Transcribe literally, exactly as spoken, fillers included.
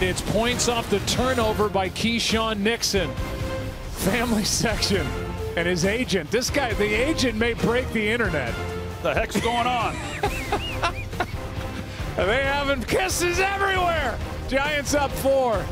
and it's points off the turnover by Keyshawn Nixon. Family section and his agent. This guy, the agent, may break the internet. The heck's going on? They having kisses everywhere. Giants up four.